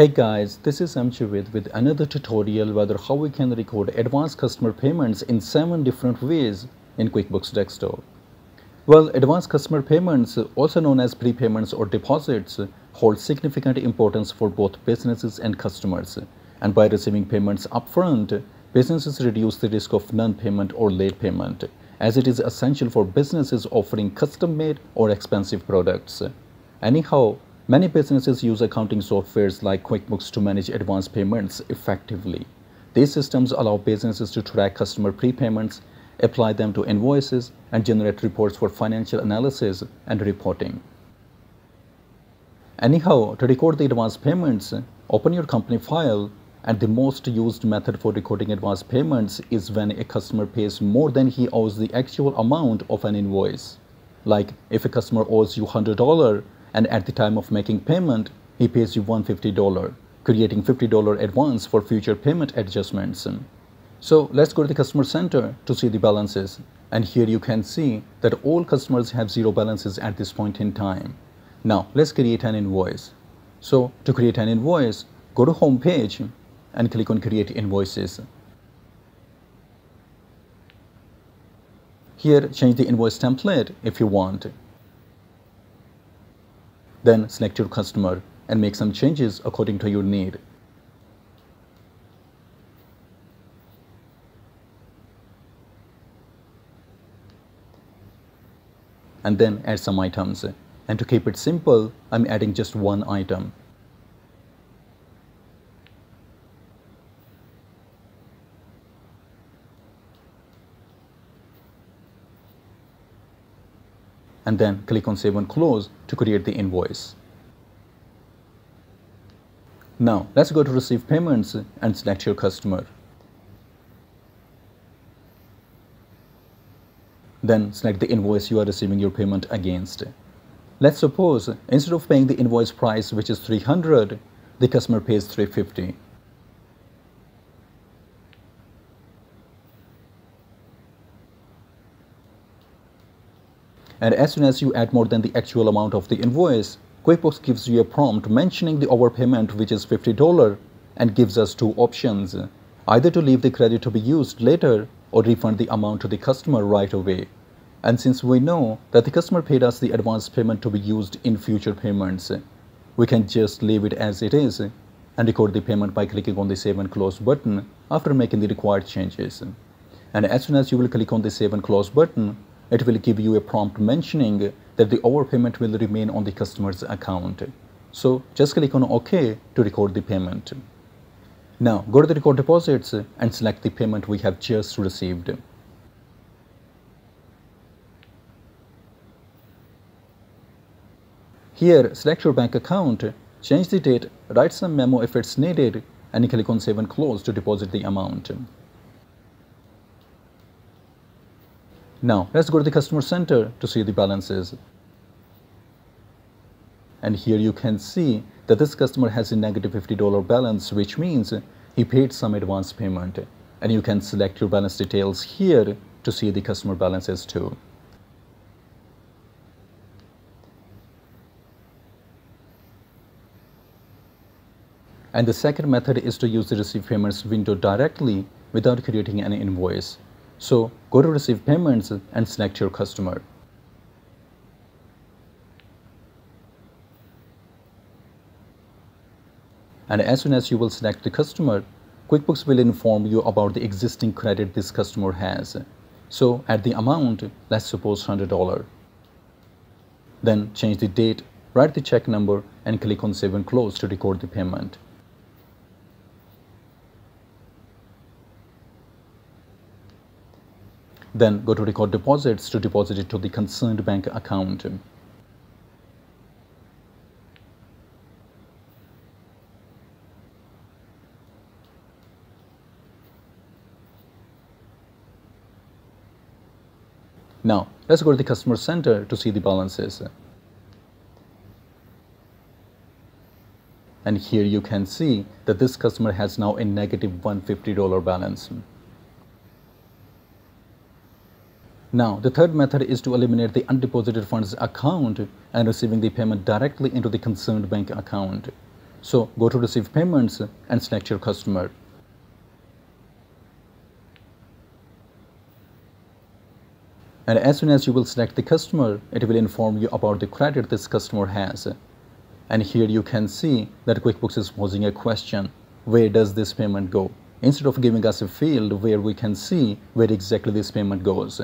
Hey guys, this is M. Javed with another tutorial whether how we can record advanced customer payments in 7 different ways in QuickBooks Desktop. Well, advanced customer payments, also known as prepayments or deposits, hold significant importance for both businesses and customers. And by receiving payments upfront, businesses reduce the risk of non-payment or late payment, as it is essential for businesses offering custom-made or expensive products. Anyhow, many businesses use accounting softwares like QuickBooks to manage advanced payments effectively. These systems allow businesses to track customer prepayments, apply them to invoices, and generate reports for financial analysis and reporting. Anyhow, to record the advanced payments, open your company file, and the most used method for recording advanced payments is when a customer pays more than he owes the actual amount of an invoice. Like if a customer owes you $100, and at the time of making payment, he pays you $150, creating $50 advance for future payment adjustments. So let's go to the customer center to see the balances. And here you can see that all customers have zero balances at this point in time. Now let's create an invoice. So to create an invoice, go to home page and click on create invoices. Here change the invoice template if you want. Then select your customer and make some changes according to your need. And then add some items. And to keep it simple, I'm adding just one item. And then click on Save and Close to create the invoice. Now let's go to Receive Payments and select your customer. Then select the invoice you are receiving your payment against. Let's suppose instead of paying the invoice price, which is $300, the customer pays $350. And as soon as you add more than the actual amount of the invoice, QuickBooks gives you a prompt mentioning the overpayment, which is $50, and gives us two options, either to leave the credit to be used later or refund the amount to the customer right away. And since we know that the customer paid us the advance payment to be used in future payments, we can just leave it as it is and record the payment by clicking on the Save and Close button after making the required changes. And as soon as you will click on the Save and Close button, it will give you a prompt mentioning that the overpayment will remain on the customer's account. So just click on OK to record the payment. Now go to the Record Deposits and select the payment we have just received. Here select your bank account, change the date, write some memo if it's needed, and click on Save and Close to deposit the amount. Now let's go to the customer center to see the balances. And here you can see that this customer has a negative $50 balance, which means he paid some advance payment. And you can select your balance details here to see the customer balances too. And the second method is to use the Receive Payments window directly without creating an invoice. So go to Receive Payments and select your customer. And as soon as you will select the customer, QuickBooks will inform you about the existing credit this customer has. So add the amount, let's suppose $100. Then change the date, write the check number, and click on Save and Close to record the payment. Then go to Record Deposits to deposit it to the concerned bank account. Now let's go to the Customer Center to see the balances. And here you can see that this customer has now a negative $150 balance. Now, the third method is to eliminate the undeposited funds account and receiving the payment directly into the concerned bank account. So go to Receive Payments and select your customer. And as soon as you will select the customer, it will inform you about the credit this customer has. And here you can see that QuickBooks is posing a question, where does this payment go? Instead of giving us a field where we can see where exactly this payment goes.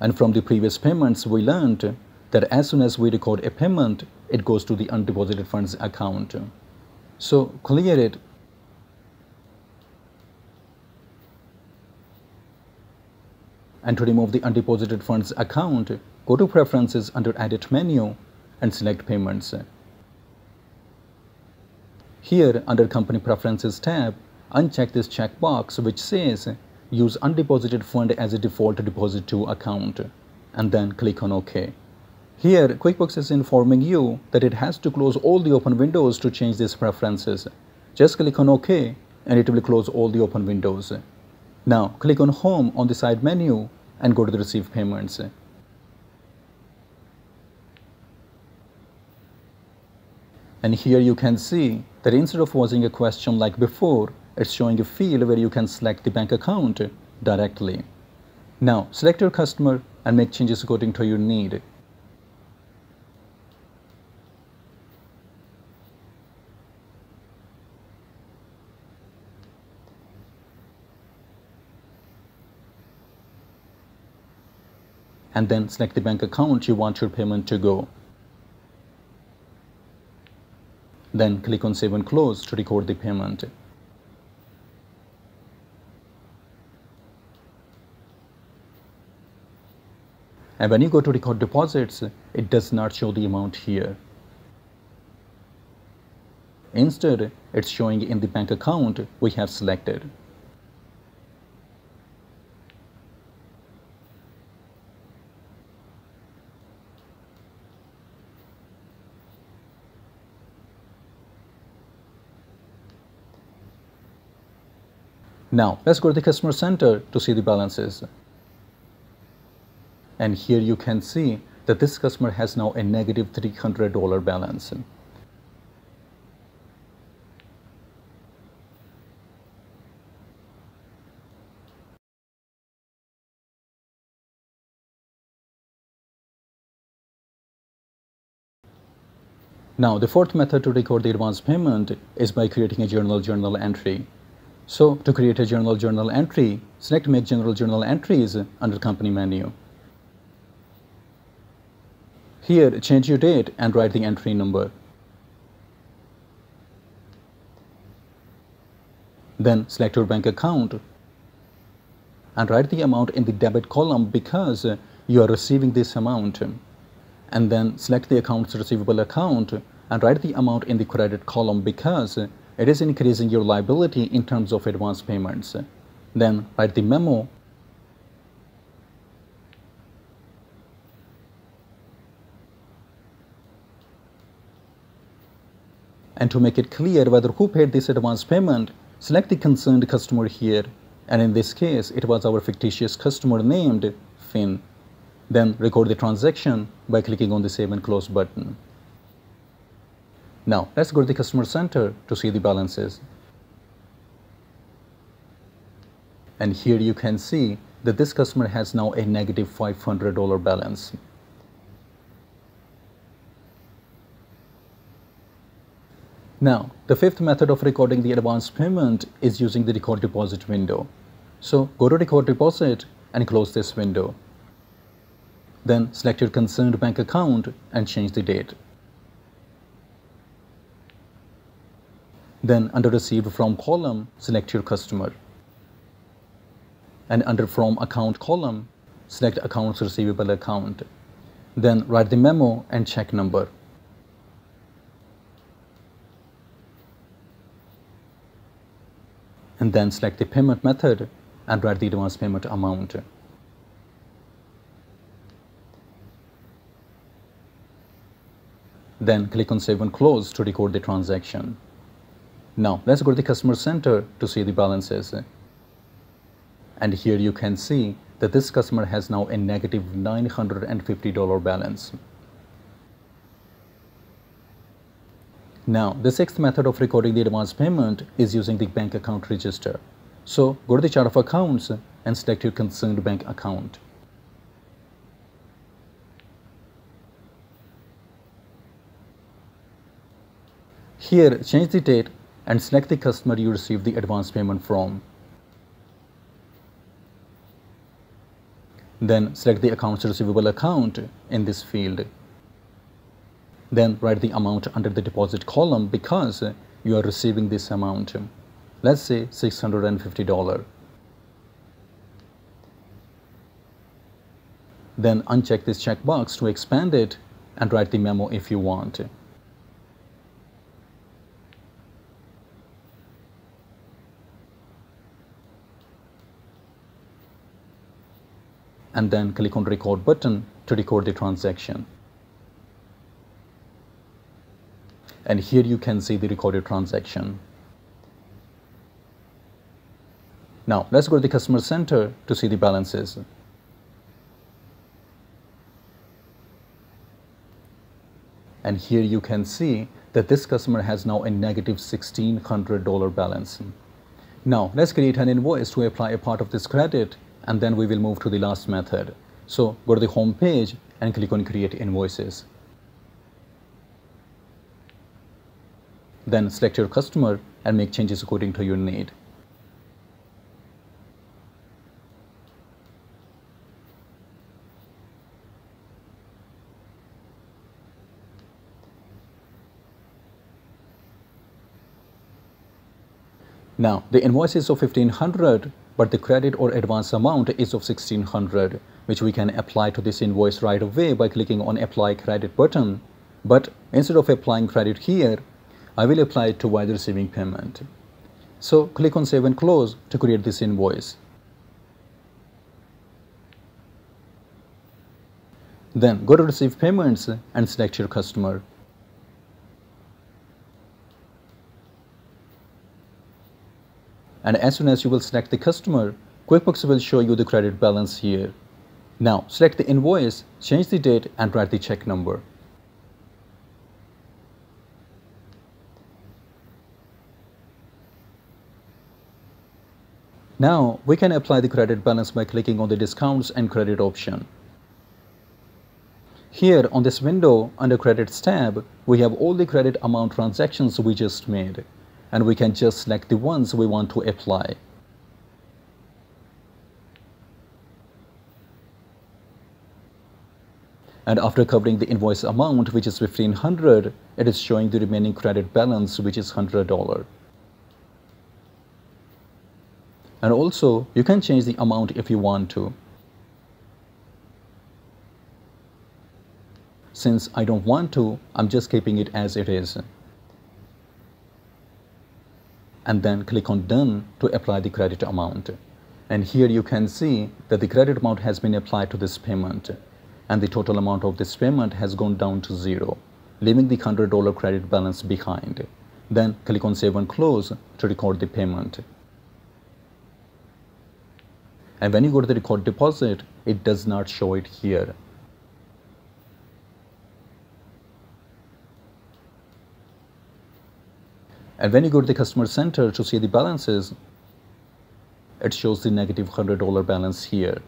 And from the previous payments, we learned that as soon as we record a payment, it goes to the undeposited funds account. So clear it. And to remove the undeposited funds account, go to Preferences under Edit menu and select Payments. Here under Company Preferences tab, uncheck this checkbox which says Use Undeposited Fund as a Default Deposit to Account, and then click on OK. Here QuickBooks is informing you that it has to close all the open windows to change these preferences. Just click on OK and it will close all the open windows. Now click on Home on the side menu and go to the Receive Payments. And here you can see that instead of posing a question like before, it's showing a field where you can select the bank account directly. Now select your customer and make changes according to your need. And then select the bank account you want your payment to go. Then click on Save and Close to record the payment. And when you go to record deposits, it does not show the amount here. Instead, it's showing in the bank account we have selected. Now let's go to the customer center to see the balances. And here you can see that this customer has now a negative $300 balance. Now the fourth method to record the advance payment is by creating a journal entry. So to create a journal entry, select Make Journal Entries under Company menu. Here change your date and write the entry number. Then select your bank account and write the amount in the debit column because you are receiving this amount. And then select the accounts receivable account and write the amount in the credit column because it is increasing your liability in terms of advance payments. Then write the memo and to make it clear whether who paid this advance payment, select the concerned customer here, and in this case it was our fictitious customer named Finn. Then record the transaction by clicking on the Save and Close button. Now let's go to the customer center to see the balances. And here you can see that this customer has now a negative $500 balance. Now the fifth method of recording the advance payment is using the Record Deposit window. So go to Record Deposit and close this window. Then select your concerned bank account and change the date. Then under Received From column, select your customer. And under From Account column, select Accounts Receivable account. Then write the memo and check number. And then select the payment method and write the advance payment amount. Then click on Save and Close to record the transaction. Now let's go to the customer center to see the balances. And here you can see that this customer has now a negative $950 balance. Now, the sixth method of recording the advance payment is using the bank account register. So, go to the chart of accounts and select your concerned bank account. Here, change the date and select the customer you received the advance payment from. Then, select the accounts receivable account in this field. Then write the amount under the deposit column because you are receiving this amount. Let's say $650. Then uncheck this checkbox to expand it and write the memo if you want. And then click on record button to record the transaction. And here you can see the recorded transaction. Now let's go to the customer center to see the balances. And here you can see that this customer has now a negative $1,600 balance. Now let's create an invoice to apply a part of this credit, and then we will move to the last method. So go to the home page and click on create invoices. Then select your customer and make changes according to your need. Now, the invoice is of $1,500, but the credit or advance amount is of $1,600, which we can apply to this invoice right away by clicking on Apply Credit button. But instead of applying credit here, I will apply it to while receiving payment. So click on Save and Close to create this invoice. Then go to Receive Payments and select your customer. And as soon as you will select the customer, QuickBooks will show you the credit balance here. Now select the invoice, change the date and write the check number. Now, we can apply the credit balance by clicking on the Discounts and Credit option. Here on this window, under Credits tab, we have all the credit amount transactions we just made, and we can just select the ones we want to apply. And after covering the invoice amount, which is $1,500, it is showing the remaining credit balance, which is $100. And also, you can change the amount if you want to. Since I don't want to, I'm just keeping it as it is. And then click on Done to apply the credit amount. And here you can see that the credit amount has been applied to this payment. And the total amount of this payment has gone down to zero, leaving the $100 credit balance behind. Then click on Save and Close to record the payment. And when you go to the record deposit, it does not show it here. And when you go to the customer center to see the balances, it shows the negative $100 balance here.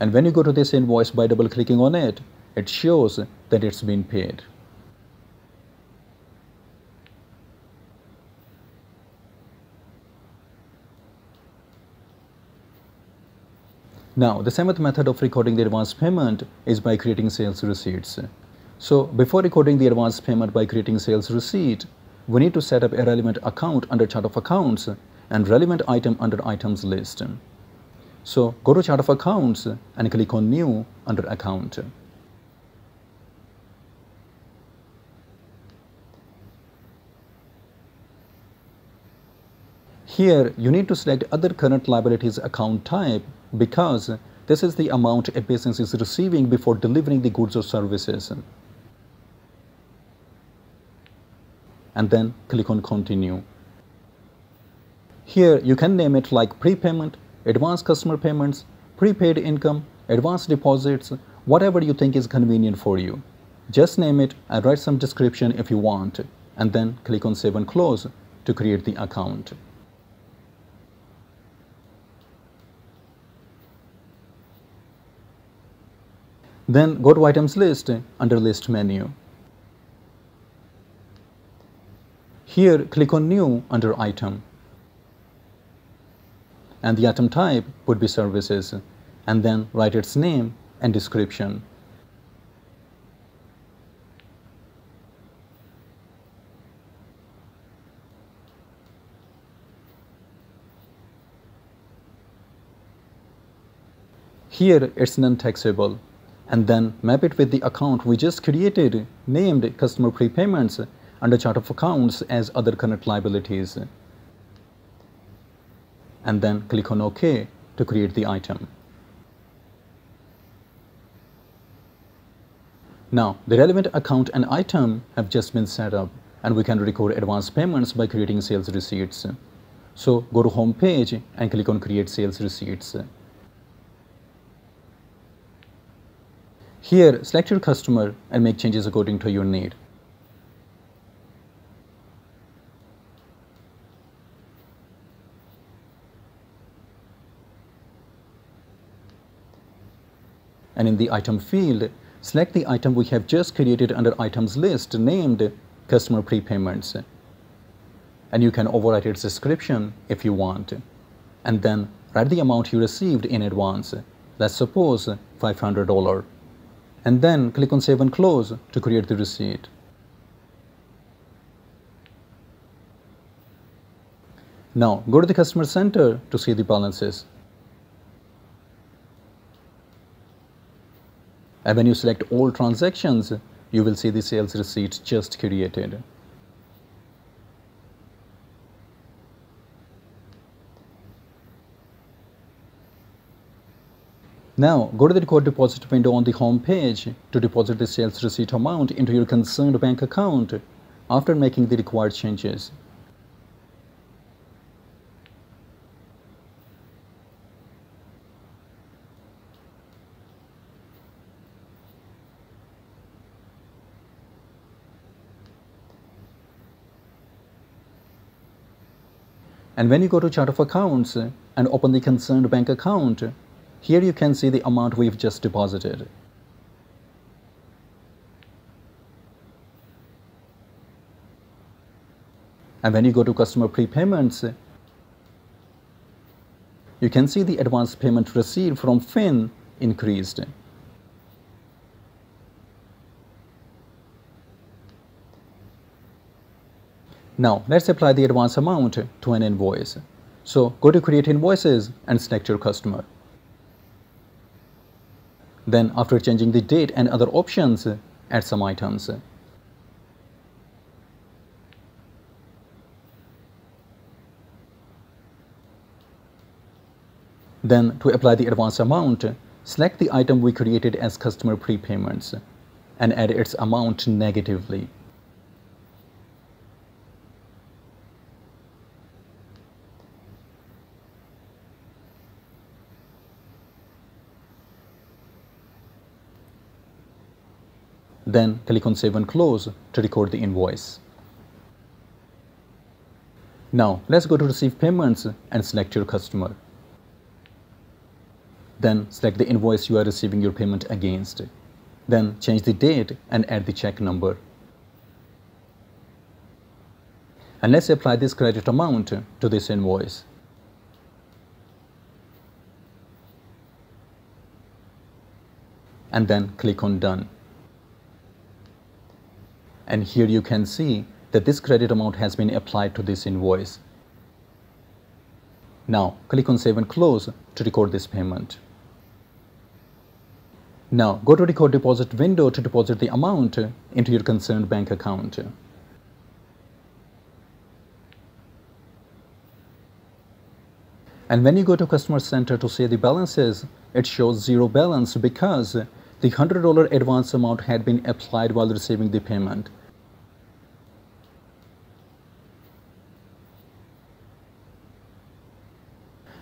And when you go to this invoice by double clicking on it, it shows that it's been paid. Now, the seventh method of recording the advance payment is by creating sales receipts. So, before recording the advance payment by creating sales receipt, we need to set up a relevant account under Chart of Accounts and relevant item under Items list. So, go to Chart of Accounts and click on New under Account. Here, you need to select Other Current Liabilities account type, because this is the amount a business is receiving before delivering the goods or services. And then click on Continue. Here you can name it like prepayment, advance customer payments, prepaid income, advance deposits, whatever you think is convenient for you. Just name it and write some description if you want, and then click on Save and Close to create the account. Then go to Items List under List menu. Here click on New under Item. And the item type would be services, and then write its name and description. Here it's non-taxable, and then map it with the account we just created named Customer Prepayments under Chart of Accounts as Other Current Liabilities, and then click on OK to create the item. Now the relevant account and item have just been set up, and we can record advance payments by creating sales receipts. So go to Home page and click on Create Sales Receipts. Here, select your customer and make changes according to your need. And in the item field, select the item we have just created under Items List named Customer Prepayments. And you can overwrite its description if you want. And then write the amount you received in advance. Let's suppose $500. And then click on Save and Close to create the receipt. Now go to the Customer Center to see the balances. And when you select all transactions, you will see the sales receipt just created. Now go to the Record Deposit window on the Home page to deposit the sales receipt amount into your concerned bank account after making the required changes. And when you go to Chart of Accounts and open the concerned bank account, here you can see the amount we've just deposited. And when you go to Customer Prepayments, you can see the advance payment received from Finn increased. Now let's apply the advance amount to an invoice. So go to Create Invoices and select your customer. Then after changing the date and other options, add some items. Then to apply the advance amount, select the item we created as Customer Prepayments and add its amount negatively. Then click on Save and Close to record the invoice. Now let's go to Receive Payments and select your customer. Then select the invoice you are receiving your payment against. Then change the date and add the check number. And let's apply this credit amount to this invoice. And then click on Done. And here you can see that this credit amount has been applied to this invoice. Now click on Save and Close to record this payment. Now go to Record Deposit window to deposit the amount into your concerned bank account. And when you go to Customer Center to see the balances, it shows zero balance because the $100 advance amount had been applied while receiving the payment.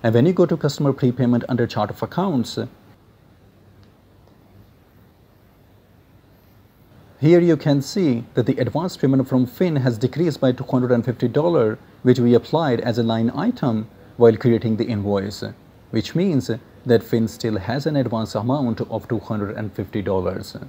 And when you go to Customer Prepayment under Chart of Accounts, Here you can see that the advance payment from Finn has decreased by $250, which we applied as a line item while creating the invoice, which means that Finn still has an advance amount of $250.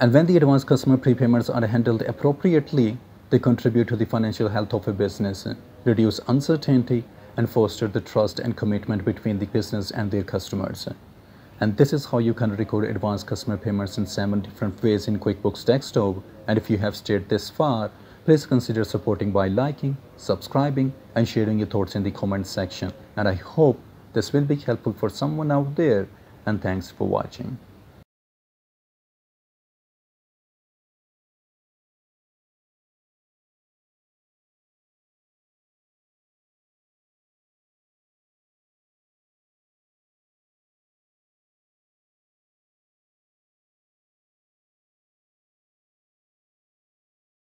And when the advance customer prepayments are handled appropriately, they contribute to the financial health of a business, reduce uncertainty, and foster the trust and commitment between the business and their customers. And this is how you can record advance customer payments in 7 different ways in QuickBooks Desktop. And if you have stayed this far, please consider supporting by liking, subscribing, and sharing your thoughts in the comment section. And I hope this will be helpful for someone out there. And thanks for watching.